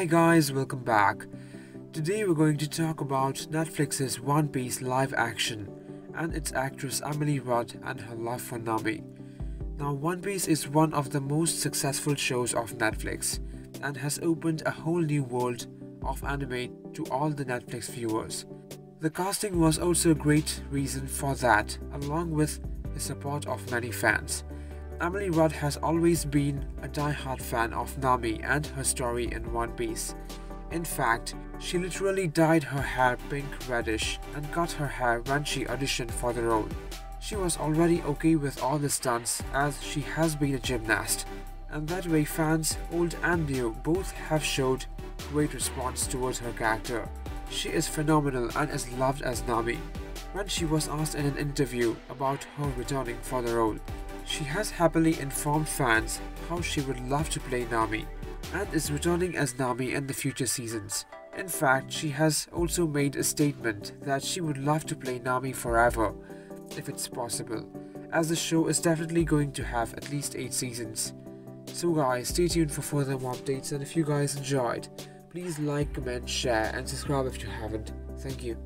Hi guys, welcome back. Today we're going to talk about Netflix's One Piece live action and its actress Emily Rudd and her love for Nami. Now, One Piece is one of the most successful shows of Netflix and has opened a whole new world of anime to all the Netflix viewers. The casting was also a great reason for that, along with the support of many fans. Emily Rudd has always been a die-hard fan of Nami and her story in One Piece. In fact, she literally dyed her hair pink reddish and cut her hair when she auditioned for the role. She was already okay with all the stunts as she has been a gymnast, and that way fans, old and new, both have showed great response towards her character. She is phenomenal and is loved as Nami. When she was asked in an interview about her returning for the role, she has happily informed fans how she would love to play Nami and is returning as Nami in the future seasons. In fact, she has also made a statement that she would love to play Nami forever, if it's possible, as the show is definitely going to have at least 8 seasons. So guys, stay tuned for further updates, and if you guys enjoyed, please like, comment, share and subscribe if you haven't. Thank you.